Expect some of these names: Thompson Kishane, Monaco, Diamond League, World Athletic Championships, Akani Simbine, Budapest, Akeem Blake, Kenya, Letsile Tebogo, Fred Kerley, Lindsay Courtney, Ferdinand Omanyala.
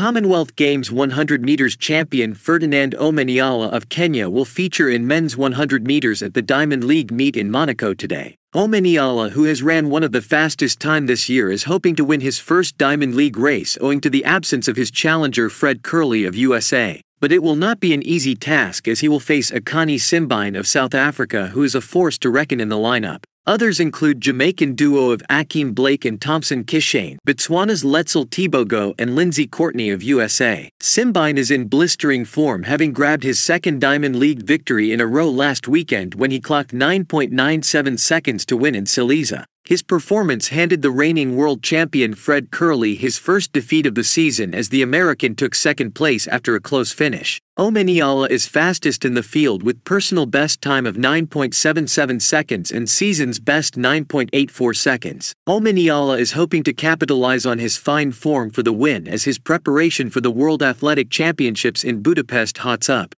Commonwealth Games 100 meters champion Ferdinand Omanyala of Kenya will feature in men's 100 meters at the Diamond League meet in Monaco today. Omanyala, who has ran one of the fastest time this year, is hoping to win his first Diamond League race owing to the absence of his challenger Fred Kerley of USA. But it will not be an easy task, as he will face Akani Simbine of South Africa, who is a force to reckon in the lineup. Others include Jamaican duo of Akeem Blake and Thompson Kishane, Botswana's Letsile Tebogo and Lindsay Courtney of USA. Simbine is in blistering form, having grabbed his second Diamond League victory in a row last weekend when he clocked 9.97 seconds to win in Siliza. His performance handed the reigning world champion Fred Kerley his first defeat of the season, as the American took second place after a close finish. Omanyala is fastest in the field with personal best time of 9.77 seconds and season's best 9.84 seconds. Omanyala is hoping to capitalize on his fine form for the win as his preparation for the World Athletic Championships in Budapest hots up.